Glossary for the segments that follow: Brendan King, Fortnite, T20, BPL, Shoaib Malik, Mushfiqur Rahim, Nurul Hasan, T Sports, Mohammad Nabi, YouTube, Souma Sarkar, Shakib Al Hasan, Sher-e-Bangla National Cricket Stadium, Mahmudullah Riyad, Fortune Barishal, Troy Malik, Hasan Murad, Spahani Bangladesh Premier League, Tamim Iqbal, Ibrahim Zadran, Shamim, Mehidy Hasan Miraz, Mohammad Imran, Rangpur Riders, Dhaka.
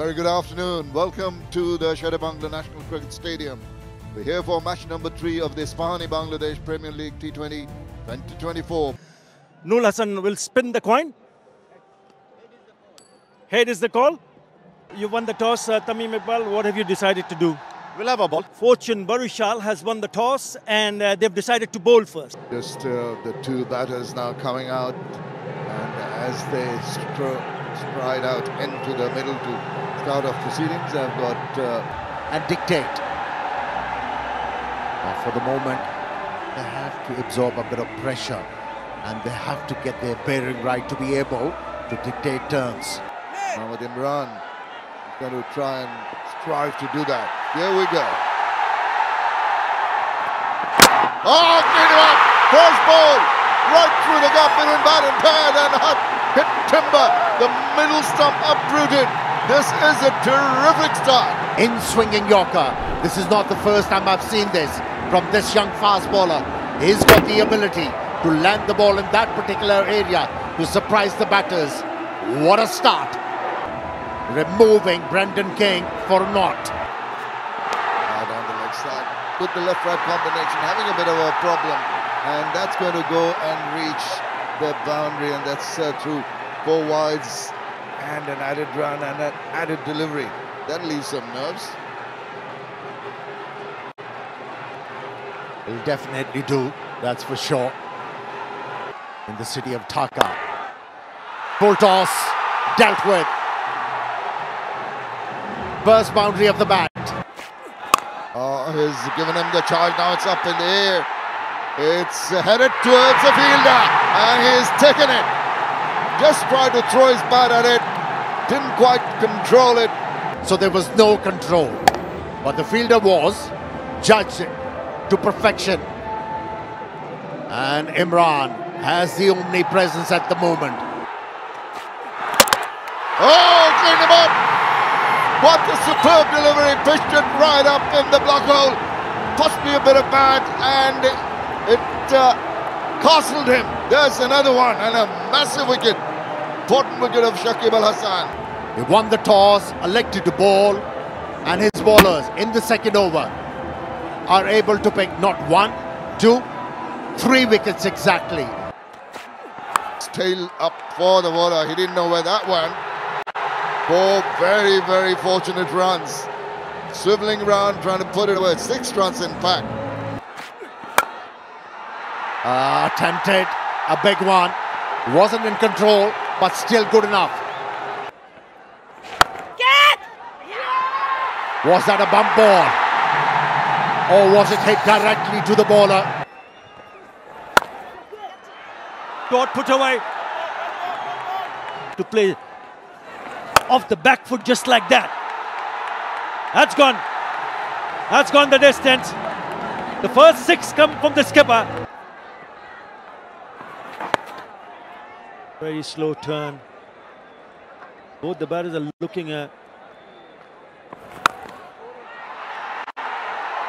Very good afternoon. Welcome to the Sher-e-Bangla National Cricket Stadium. We're here for match number 3 of the Spahani Bangladesh Premier League T20 2024. Nurul Hasan will spin the coin. Head is the call. You won the toss, Tamim Iqbal. What have you decided to do? We'll have a ball. Fortune Barishal has won the toss and they've decided to bowl first. Just the two batters now coming out, and as they stride out into the middle to start of proceedings, I've got and dictate. For the moment, they have to absorb a bit of pressure and they have to get their bearing right to be able to dictate turns. Mohammad Imran is going to try and strive to do that. Here we go. Oh, clean it up! First ball! Right through the gap between bat and pad, and hit timber. The middle stump uprooted. This is a terrific start. In-swinging Yorker. This is not the first time I've seen this from this young fast bowler. He's got the ability to land the ball in that particular area to surprise the batters. What a start. Removing Brendan King for naught. Now down the leg side. With the left-right combination having a bit of a problem. And that's going to go and reach the boundary. And that's through four wides. And an added run and an added delivery. That leaves some nerves. He'll definitely do, that's for sure. In the city of Dhaka. Full toss, dealt with. First boundary of the bat. Oh, he's given him the charge, now it's up in the air. It's headed towards the fielder, and he's taken it. Just tried to throw his bat at it, didn't quite control it. So there was no control, but the fielder was judged to perfection. And Imran has the omnipresence at the moment. Oh, cleaned him up! What a superb delivery, pitched it right up in the block hole. Possibly a bit of bat, and it castled him. There's another one, and a massive wicket. Important wicket of Shakib Al Hasan. He won the toss, elected to bowl, and his bowlers in the second over are able to pick not 1, 2, 3 wickets exactly. Tail up for the bowler. He didn't know where that went. 4 very, very fortunate runs. Swiveling round, trying to put it away. 6 runs in fact. Attempted a big one. Wasn't in control, but still good enough. Was that a bump ball? Or was it hit directly to the bowler? Got put away. To play off the back foot just like that. That's gone. That's gone the distance. The first 6 come from the skipper. Very slow turn. Both the batters are looking at.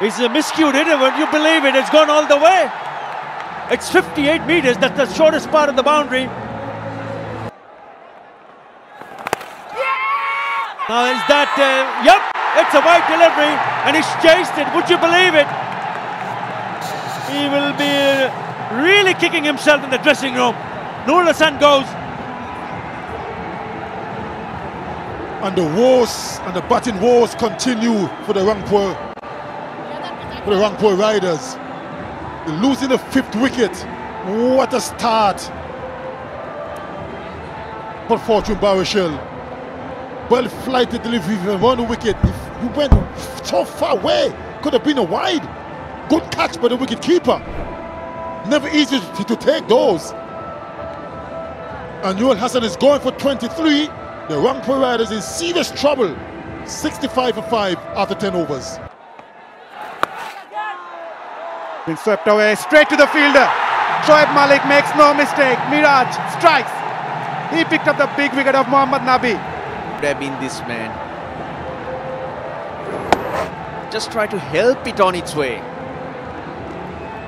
It's a miscue, isn't it? When you believe it, it's gone all the way. It's 58 meters, that's the shortest part of the boundary. Yeah! Now is that, yep, it's a wide delivery and he's chased it, would you believe it? He will be really kicking himself in the dressing room. Nurul Hasan goes. And the wars, and the batting wars continue for the Rangpur. For the Rangpur Riders, losing the 5th wicket. What a start for Fortune Barishal. Well flighted delivery from 1 wicket. He went so far away, could have been a wide. Good catch by the wicket keeper. Never easy to take those. And Nurul Hasan is going for 23. The Rangpur Riders in serious trouble. 65 for 5 after 10 overs. Been swept away, straight to the fielder. Troy Malik makes no mistake. Miraj strikes. He picked up the big wicket of Mohammad Nabi. Could have been this man. Just try to help it on its way.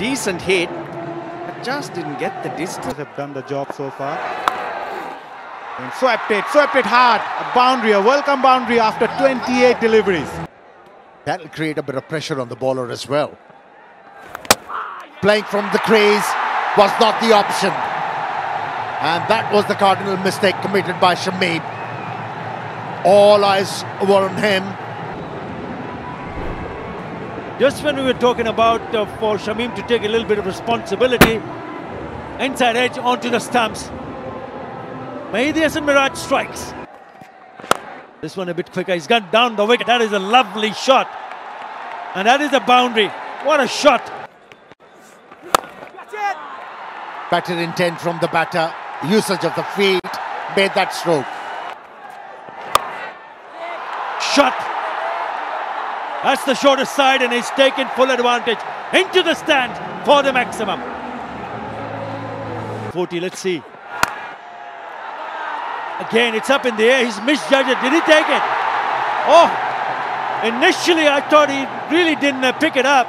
Decent hit, but just didn't get the distance. They've done the job so far. And swept it hard. A boundary, a welcome boundary after 28 deliveries. That'll create a bit of pressure on the bowler as well. Playing from the crease was not the option. And that was the cardinal mistake committed by Shamim. All eyes were on him. Just when we were talking about for Shamim to take a little bit of responsibility, inside edge onto the stumps. Mehidy Hasan Miraz strikes. This one a bit quicker. He's gone down the wicket. That is a lovely shot. And that is a boundary. What a shot. That's it. Better intent from the batter. Usage of the feet made that stroke. Shot. That's the shortest side, and he's taken full advantage into the stand for the maximum. 40, let's see. Again, it's up in the air. He's misjudged it. Did he take it? Oh, initially I thought he really didn't pick it up.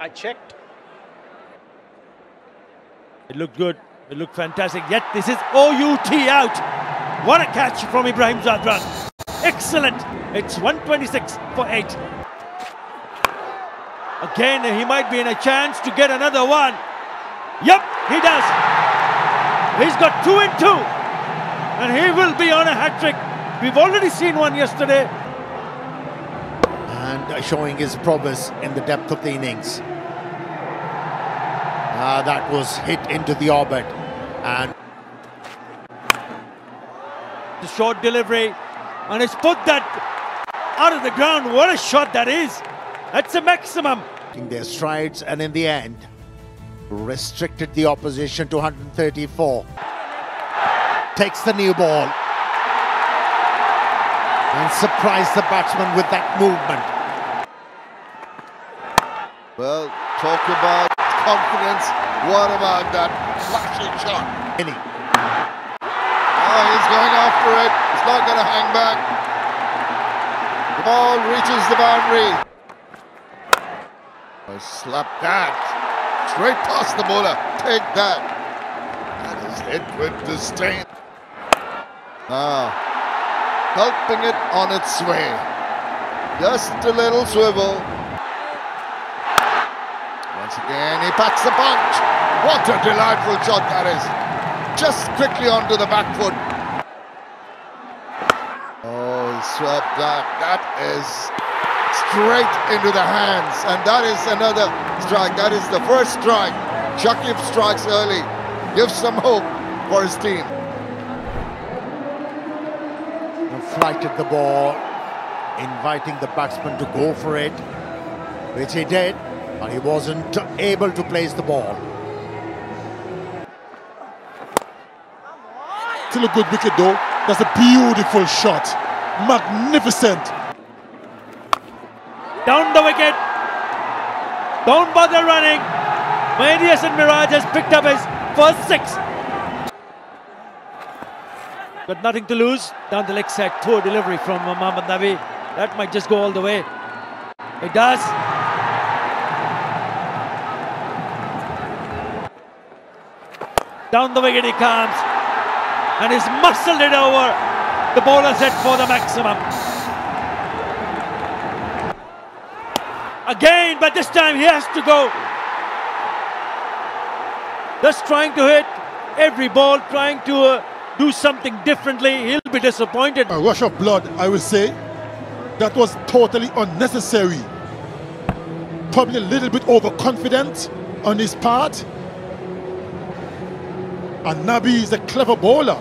I checked. It looked good. It looked fantastic. Yet this is OUT out. What a catch from Ibrahim Zadran. Excellent. It's 126 for 8. Again, he might be in a chance to get another one. Yep, he does. He's got 2 and 2. And he will be on a hat-trick. We've already seen one yesterday. And showing his promise in the depth of the innings. That was hit into the orbit. And the short delivery. And he's put that out of the ground. What a shot that is. That's a maximum. In their strides, and in the end, restricted the opposition to 134. Takes the new ball. And surprised the batsman with that movement. Well, talk about confidence. What about that flashy shot? Oh, he's going after it. He's not going to hang back. The ball reaches the boundary. Oh, slap that. Straight past the bowler. Take that. That is hit with disdain. Now, helping it on its way. Just a little swivel. Once again, he packs the punch. What a delightful shot that is. Just quickly onto the back foot. Oh, he swept that. That is straight into the hands. And that is another strike. That is the first strike. Shakib strikes early. Gives some hope for his team. And flighted the ball, inviting the batsman to go for it, which he did, but he wasn't able to place the ball. Still a good wicket though. That's a beautiful shot. Magnificent. Down the wicket. Don't bother running. Mehidy Hasan Miraz has picked up his first 6. But nothing to lose. Down the leg side. Poor delivery from Mohammad Nabi. That might just go all the way. It does. Down the wicket he comes. And he's muscled it over. The bowler's hit for the maximum. Again, but this time he has to go. Just trying to hit every ball, trying to do something differently. He'll be disappointed. A rush of blood, I will say. That was totally unnecessary. Probably a little bit overconfident on his part. And Nabi is a clever bowler.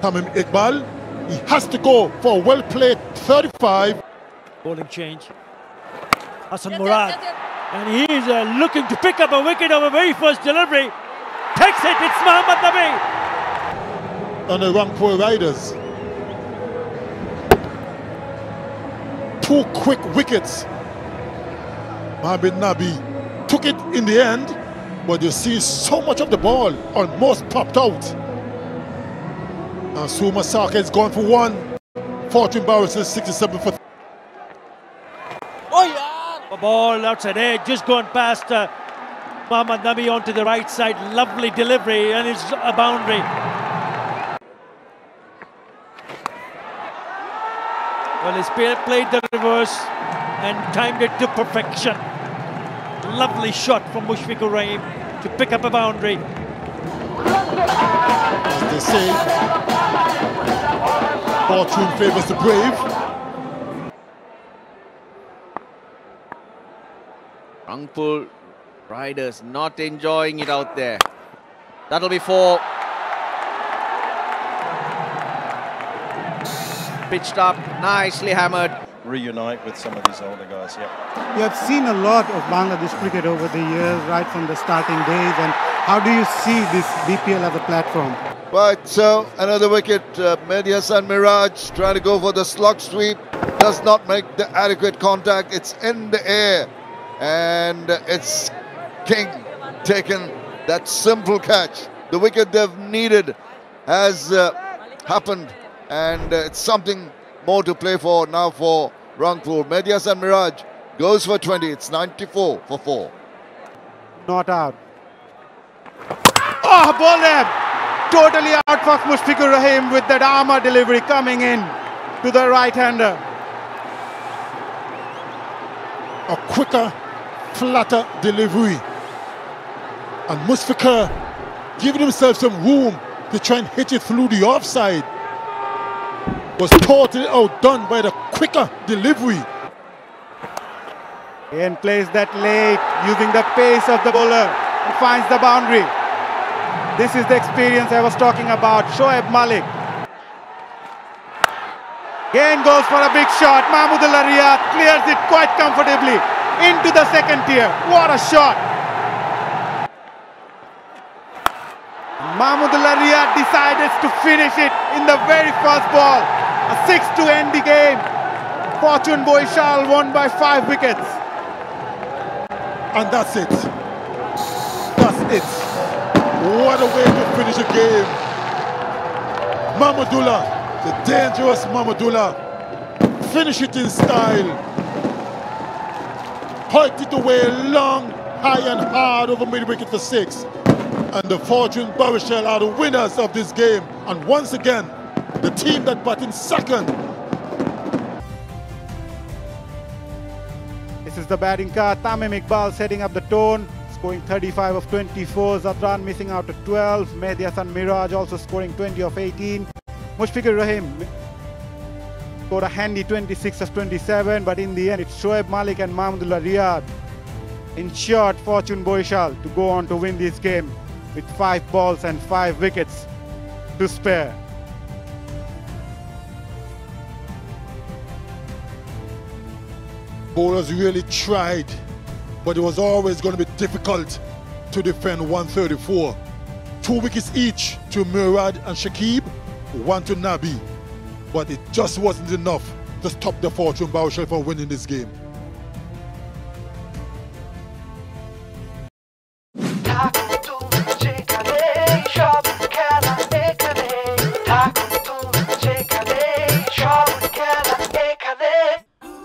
Tamim Iqbal, he has to go for a well-played 35. Bowling change. Hasan Murad. And he is looking to pick up a wicket on the very first delivery. Takes it, it's Mohammad Nabi. And the Rangpur Riders. Two quick wickets. Mohammad Nabi took it in the end. But you see so much of the ball almost popped out. And Souma Sarkar is going for one. Fortune Barishal 67 for... Oh yeah! The ball outside there, just gone past Mohammad Nabi onto the right side. Lovely delivery, and it's a boundary. Well, his played the reverse and timed it to perfection. Lovely shot from Mushfiqur Rahim to pick up a boundary. As they say, fortune favours the brave. Rangpur Riders not enjoying it out there. That'll be four. Pitched up, nicely hammered. Reunite with some of these older guys, yeah. You have seen a lot of Bangladesh cricket over the years, right from the starting days, and how do you see this BPL as a platform? Right, so another wicket. Mehidy Hasan Miraz trying to go for the slog sweep. Does not make the adequate contact. It's in the air. And it's King taken that simple catch. The wicket they've needed has happened. And it's something more to play for now for Rangpur. Mehidy Hasan Miraz goes for 20. It's 94 for 4. Not out. Oh, ball there. Totally out for Mushfiqur Rahim with that armour delivery coming in to the right-hander. A quicker, flatter delivery. And Mushfiqur giving himself some room to try and hit it through the offside. Was totally outdone by the quicker delivery. In plays that late, using the pace of the bowler, and finds the boundary. This is the experience I was talking about. Shoaib Malik. Again goes for a big shot. Mahmudullah Riyad clears it quite comfortably into the second tier. What a shot! Mahmudullah Riyad decided to finish it in the very first ball. A 6 to end the game. Fortune Barishal won by 5 wickets. And that's it. That's it. What a way to finish a game. Mahmudullah, the dangerous Mahmudullah, finish it in style. Hiked it away long, high and hard over mid-wicket for 6. And the Fortune Barishal are the winners of this game. And once again, the team that batted in second. This is the batting card. Tamim Iqbal setting up the tone, scoring 35 of 24. Zadran missing out to 12. Mehidy Hasan Miraz also scoring 20 of 18. Mushfiqur Rahim scored a handy 26 of 27. But in the end, it's Shoaib Malik and Mahmudullah Riyad ensured Fortune Barishal to go on to win this game with 5 balls and 5 wickets to spare. Bowlers really tried, but it was always going to be difficult to defend 134. 2 wickets each to Murad and Shakib, 1 to Nabi. But it just wasn't enough to stop the Fortune Barishal from winning this game.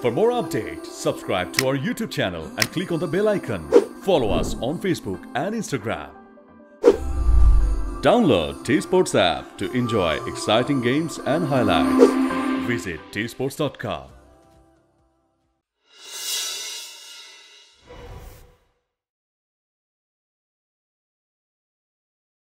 For more updates, subscribe to our YouTube channel and click on the bell icon. Follow us on Facebook and Instagram. Download T Sports app to enjoy exciting games and highlights. Visit tsports.com.